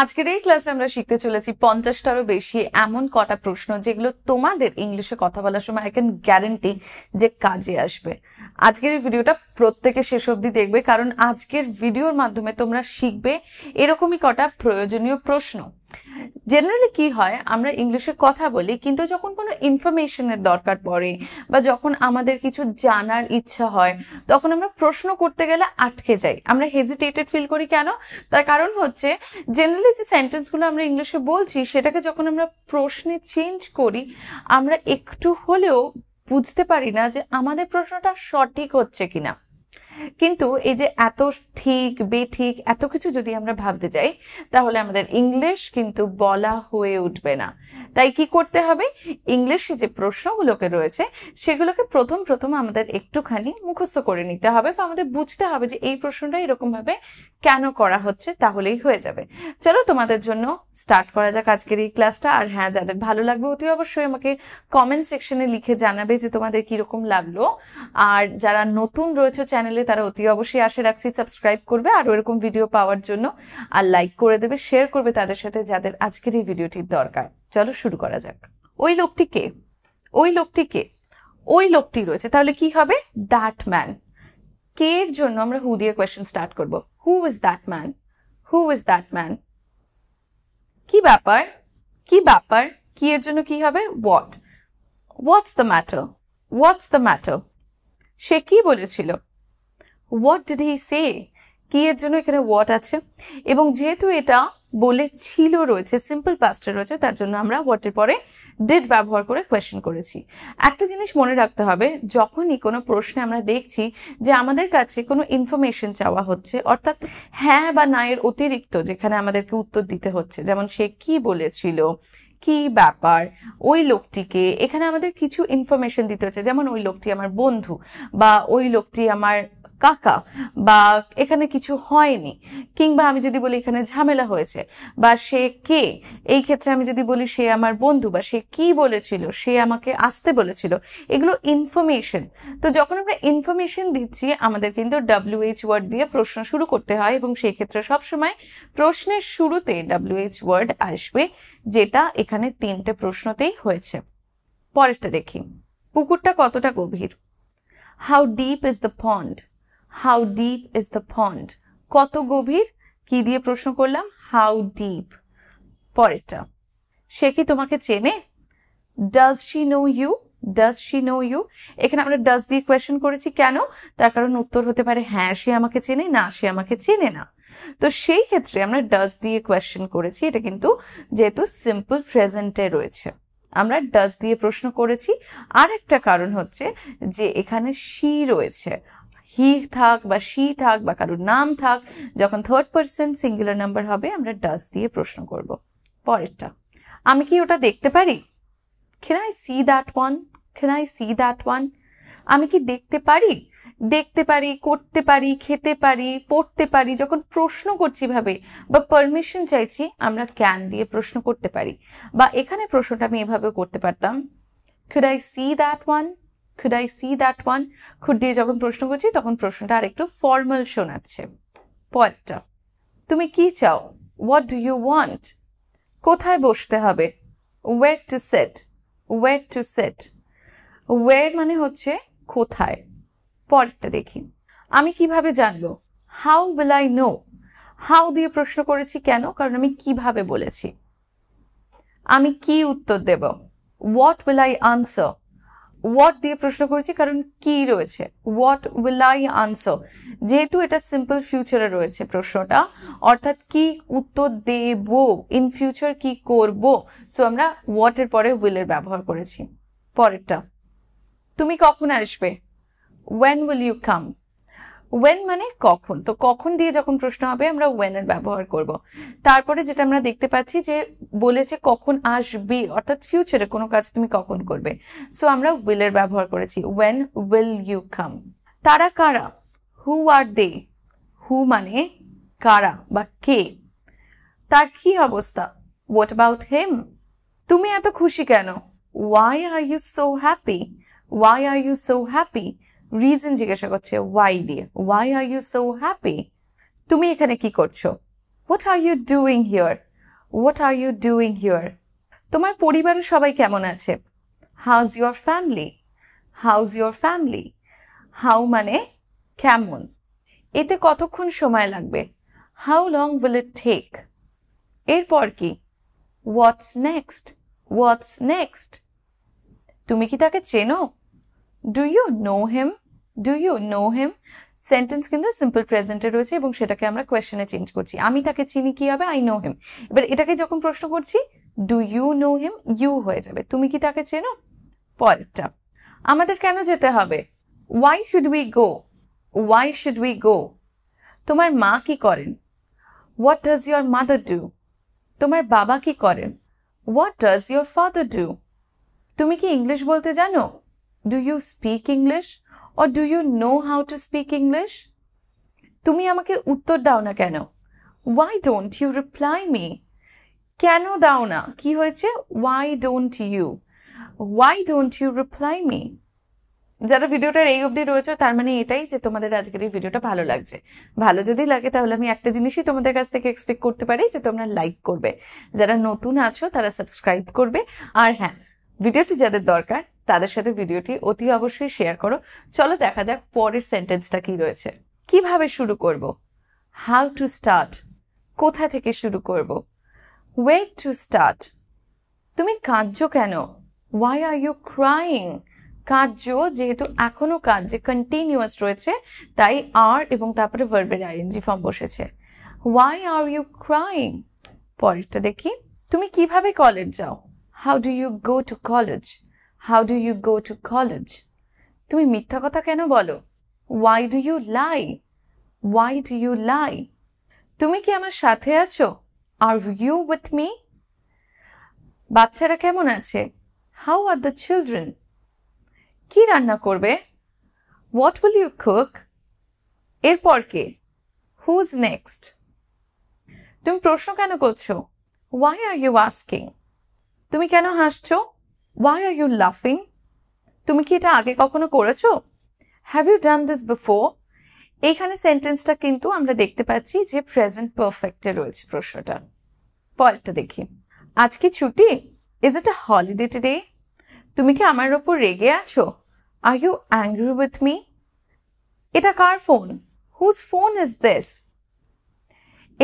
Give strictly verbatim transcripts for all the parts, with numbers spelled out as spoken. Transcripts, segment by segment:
আজকের এই ক্লাসে আমরা শিখতে চলেছি পঞ্চাশটারও বেশি এমন কটা প্রশ্ন যেগুলো তোমাদের ইংলিশে কথা বলার সময় আই ক্যান গ্যারান্টি যে কাজে আসবে। আজকের এই ভিডিওটা প্রত্যেকে শেষ অবধি দেখবে, কারণ আজকের ভিডিওর মাধ্যমে তোমরা শিখবে এরকমই কটা প্রয়োজনীয় প্রশ্ন। জেনারেলি কি হয়, আমরা ইংলিশে কথা বলি, কিন্তু যখন কোনো ইনফরমেশনের দরকার পড়ে বা যখন আমাদের কিছু জানার ইচ্ছা হয় তখন আমরা প্রশ্ন করতে গেলে আটকে যাই, আমরা হেজিটেটেড ফিল করি। কেন? তার কারণ হচ্ছে জেনারেলি যে সেন্টেন্সগুলো আমরা ইংলিশে বলছি সেটাকে যখন আমরা প্রশ্নে চেঞ্জ করি আমরা একটু হলেও বুঝতে পারি না যে আমাদের প্রশ্নটা সঠিক হচ্ছে কিনা। কিন্তু এই যে এত ঠিক বেঠিক এত কিছু যদি আমরা ভাবতে যাই তাহলে আমাদের ইংলিশ কিন্তু বলা হয়ে উঠবে না। তাই কি করতে হবে, ইংলিশে যে প্রশ্নগুলোকে রয়েছে সেগুলোকে প্রথম প্রথম আমাদের একটুখানি মুখস্থ করে নিতে হবে বা আমাদের বুঝতে হবে যে এই প্রশ্নটা এরকমভাবে কেন করা হচ্ছে, তাহলেই হয়ে যাবে। চলো তোমাদের জন্য স্টার্ট করা যাক আজকের এই ক্লাসটা। আর হ্যাঁ, যাদের ভালো লাগবে অতি অবশ্যই আমাকে কমেন্ট সেকশনে লিখে জানাবে যে তোমাদের কীরকম লাগলো। আর যারা নতুন রয়েছে চ্যানেলে তারা অতি অবশ্যই আশা রাখছি সাবস্ক্রাইব করবে আর ওরকম ভিডিও পাওয়ার জন্য, আর লাইক করে দেবে, শেয়ার করবে তাদের সাথে যাদের আজকের এই ভিডিওটির দরকার। চলো শুরু করা যাক। ওই লোকটি কে? ওই লোকটি কে? ওই লোকটি রয়েছে, তাহলে কি হবে? That man. কে এর জন্য আমরা হু দিয়ে কোয়েশ্চেন স্টার্ট করব। Who is that man? Who is that man? কি ব্যাপার? কি ব্যাপার? কি এর জন্য কি হবে? What. What's the matter? What's the matter? সে কি বলেছিল? What did he say? কি এর জন্য এখানে what আছে, এবং যেহেতু এটা বলেছিল রয়েছে সিম্পল পাস্টে রয়েছে তার জন্য আমরা what এর পরে did ব্যবহার করে কোয়েশ্চেন করেছি। একটা জিনিস মনে রাখতে হবে, যখনই কোনো প্রশ্নে আমরা দেখছি যে আমাদের কাছে কোনো ইনফরমেশন চাওয়া হচ্ছে, অর্থাৎ হ্যাঁ বা না এর অতিরিক্ত যেখানে আমাদেরকে উত্তর দিতে হচ্ছে, যেমন সে কি বলেছিল, কি ব্যাপার, ওই লোকটিকে, এখানে আমাদের কিছু ইনফরমেশন দিতে হচ্ছে, যেমন ওই লোকটি আমার বন্ধু বা ওই লোকটি আমার কাকা বা এখানে কিছু হয়নি, কিংবা আমি যদি বলি এখানে ঝামেলা হয়েছে, বা সে কে, এই ক্ষেত্রে আমি যদি বলি সে আমার বন্ধু, বা সে কি বলেছিল, সে আমাকে আসতে বলেছিল, এগুলো ইনফরমেশন। তো যখন আমরা ইনফরমেশন দিচ্ছি আমাদের কিন্তু ডাব্লিউ এইচ ওয়ার্ড দিয়ে প্রশ্ন শুরু করতে হয়, এবং সেই ক্ষেত্রে সবসময় প্রশ্নের শুরুতে ডাব্লিউ এইচ ওয়ার্ড আসবে, যেটা এখানে তিনটে প্রশ্নতেই হয়েছে। পরেরটা দেখি, পুকুরটা কতটা গভীর? How deep is the pond? How deep is the pond? কত গভীর কি দিয়ে প্রশ্ন করলাম, হাউ ডিপ। পরেরটা, সে কি তোমাকে চেনে? Does she know you? Does she know you? এখানে আমরা ডাজ দিয়ে কোয়েশ্চেন করেছি, কেন? তার কারণ উত্তর হতে পারে হ্যাঁ সে আমাকে চেনে, না সে আমাকে চেনে না। তো সেই ক্ষেত্রে আমরা ডাজ দিয়ে কোয়েশ্চেন করেছি, এটা কিন্তু যেহেতু সিম্পল প্রেজেন্টে রয়েছে আমরা ডাজ দিয়ে প্রশ্ন করেছি। আর একটা কারণ হচ্ছে যে এখানে শি রয়েছে, হি থাক বা শি থাক বা কারোর নাম থাক, যখন থার্ড পারসন সিঙ্গুলার নাম্বার হবে আমরা ডাজ দিয়ে প্রশ্ন করব। পরেরটা, আমি কি ওটা দেখতে পারি? Can I see that one? Can I see that one? আমি কি দেখতে পারি? দেখতে পারি, করতে পারি, খেতে পারি, পড়তে পারি, যখন প্রশ্ন করছি ভাবে বা পারমিশন চাইছি আমরা ক্যান দিয়ে প্রশ্ন করতে পারি। বা এখানে প্রশ্নটা আমি এভাবে করতে পারতাম, could I see that one? Could I see that one? Could দিয়ে যখন প্রশ্ন করছি তখন প্রশ্নটা আর একটু ফর্মাল শোনাচ্ছে। পরেরটা, তুমি কি চাও? What do you want? কোথায় বসতে হবে? Where to sit? Where to sit? Where মানে হচ্ছে কোথায়। পরেরটা দেখি, আমি কিভাবে জানবো? How will I know? How দিয়ে প্রশ্ন করেছি, কেন? কারণ আমি কিভাবে বলেছি, আমি কি উত্তর দেব। What will I answer? What দিয়ে প্রশ্ন করেছি কারণ কি রয়েছে, হোয়াট উইল আই আনসার, যেহেতু এটা সিম্পল ফিউচারে রয়েছে প্রশ্নটা, অর্থাৎ কি উত্তর দেব, ইন ফিউচার কি করব, সো আমরা হোয়াটের পরে উইলের ব্যবহার করেছি। পরেরটা, তুমি কখন আসবে? When will you come? When মানে কখন, তো কখন দিয়ে যখন প্রশ্ন হবে আমরা ওয়েনের ব্যবহার করব। তারপরে যেটা আমরা দেখতে পাচ্ছি যে বলেছে কখন আসবে, অর্থাৎ ফিউচারে কোনো কাজ তুমি কখন করবে, সো আমরা উইলের ব্যবহার করেছি, ওয়েন উইল ইউ কাম। তারা কারা? হু আর দে? হু মানে কারা বা কে। তার কি অবস্থা? What about him? তুমি এত খুশি কেন? Why are you so happy? Why are you so happy? Reason জিজ্ঞাসা করছে ওয়াই দিয়ে, why are you so happy. তুমি এখানে কি করছো? What are you doing here? What are you doing here? তোমার পরিবারের সবাই কেমন আছে? How's your family? How's your family? How মানে কেমন? এতে কতক্ষণ সময় লাগবে? How long will it take? এরপর কি? What's next? What's next? তুমি কি তাকে চেনো? Do you know him? Do you know him? Sentence কিন্তু simple present এ রয়েছে এবং সেটাকে আমরা question এ change করছি। আমি তাকে চিনি কি হবে? I know him. এবার এটাকে যখন প্রশ্ন করছি Do you know him? You হয়ে যাবে। তুমি কি তাকে চেনো? পরেরটা। আমাদের কেন যেতে হবে? Why should we go? Why should we go? তোমার মা কি করেন? What does your mother do? তোমার বাবা কি করেন? What does your father do? তুমি কি ইংলিশ বলতে জানো? Do you speak English? Or do you know how to speak English? তুমি আমাকে উত্তর দাও না কেন? Why don't you reply me? কেন দাও না? কি হয়েছে? Why don't you? Why don't you reply me? যারা ভিডিওটার এই অবধি রয়েছে তার মানে এটাই যে তোমাদের আজকের এই ভিডিওটা ভালো লাগছে। ভালো যদি লাগে তাহলে আমি একটা জিনিসই তোমাদের কাছ থেকে এক্সপেক্ট করতে পারি যে তোমরা লাইক করবে। যারা নতুন আছো তারা সাবস্ক্রাইব করবে। আর হ্যাঁ, ভিডিওটি যাদের দরকার তাদের সাথে ভিডিওটি অতি অবশ্যই শেয়ার করো। চলো দেখা যাক পরের সেন্টেন্সটা কি রয়েছে। কিভাবে শুরু করব? How to start? কোথা থেকে শুরু করব? Where to start? তুমি কাঁদছো কেন? Why are you crying? কাঁদছো যেহেতু এখনো কাজ যে কন্টিনিউয়াস রয়েছে তাই আর এবং তারপরে ভার্বের আইএনজি ফর্ম বসেছে। Why are you crying? পরেরটা দেখি। তুমি কিভাবে কলেজ যাও? How do you go to college? How do you go to college? তুমি মিথ্যা কথা কেন বলো? Why do you lie? Why do you lie? তুমি কি আমার সাথে আছো? Are you with me? বাচ্চারা কেমন আছে? How are the children? কি রান্না করবে? What will you cook? এরপর কে? Who's next? তুমি প্রশ্ন কেন করছো? Why are you asking? তুমি কেন হাসছো? Why are you laughing? তুমি কি এটা আগে কখনো করেছো? Have you done this before? এইখানে সেন্টেন্সটা কিন্তু আমরা দেখতে পাচ্ছি যে প্রেজেন্ট পারফেক্টে রয়েছে প্রশ্নটা। পরেরটা দেখি। আজ কি ছুটি? Is it a holiday today? তুমি কি আমার উপর রেগে আছো? Are you angry with me? এটা কার phone? Whose phone is this?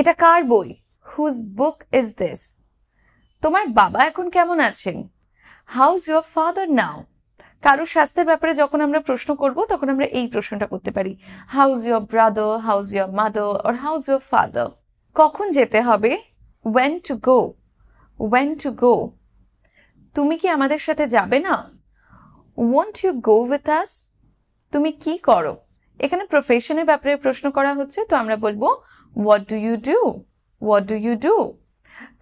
এটা কার বই? Whose book is this? তোমার বাবা এখন কেমন আছেন? How's your father now? কারো স্বাস্থ্যের ব্যাপারে যখন আমরা প্রশ্ন করব তখন আমরা এই প্রশ্নটা করতে পারি। How's your brother? How's your mother? Or how's your father? কখন যেতে হবে? When to go? When to go? তুমি কি আমাদের সাথে যাবে না? Won't you go with us? তুমি কি করো? এখানে প্রফেশনের ব্যাপারে প্রশ্ন করা হচ্ছে তো আমরা বলবো What do you do? What do you do?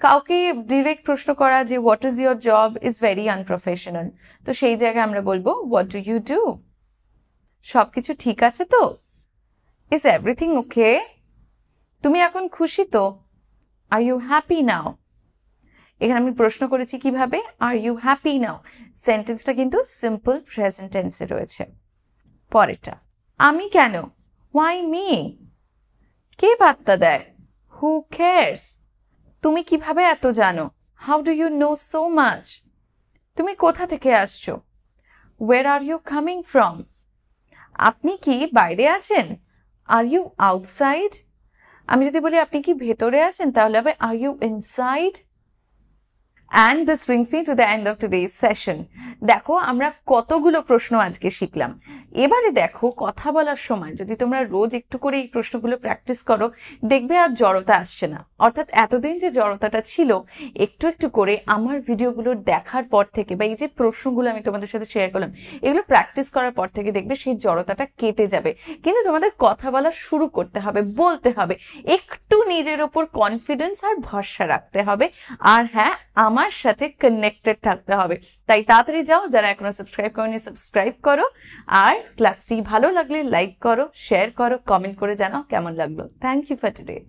কাউকে ডাইরেক্ট প্রশ্ন করা যে What is your job is very unprofessional. তো সেই জায়গায় আমরা বলবো What do you do? সবকিছু ঠিক আছে তো? Is everything okay? তুমি এখন খুশি তো? Are you happy now? এখানে আমি প্রশ্ন করেছি কিভাবে? Are you happy now? সেন্টেন্সটা কিন্তু সিম্পল প্রেজেন্ট টেন্সে রয়েছে। পরেরটা। আমি কেন? Why me? কে বার্তা দেয়? Who cares? তুমি কিভাবে এত জানো? How do you know so much? তুমি কোথা থেকে আসছো? Where are you coming from? আপনি কি বাইরে আছেন? Are you outside? আমি যদি বলি আপনি কি ভেতরে আছেন তাহলে হবে Are you inside? And this brings me to the end of today's session. দেখো আমরা কতগুলো প্রশ্ন আজকে শিখলাম। এবারে দেখো কথা বলার সময় যদি তোমরা রোজ একটু করে এই প্রশ্নগুলো প্র্যাকটিস করো দেখবে আর জড়তা আসছে না। অর্থাৎ এতদিন যে জড়তাটা ছিল একটু একটু করে আমার ভিডিওগুলো দেখার পর থেকে বা এই যে প্রশ্নগুলো আমি তোমাদের সাথে শেয়ার করলাম এগুলো প্র্যাকটিস করার পর থেকে দেখবে সেই জড়তাটা কেটে যাবে। কিন্তু তোমাদের কথা বলা শুরু করতে হবে, বলতে হবে, একটু নিজের ওপর কনফিডেন্স আর ভরসা রাখতে হবে। আর হ্যাঁ, আমার আর সাথে কানেক্টেড থাকতে হবে। তাই তাড়াতাড়ি যাও, যারা এখনো সাবস্ক্রাইব করনি সাবস্ক্রাইব করো। আর ক্লাসটি ভালো লাগলে লাইক করো, শেয়ার করো, কমেন্ট করে জানাও কেমন লাগলো। Thank you for today.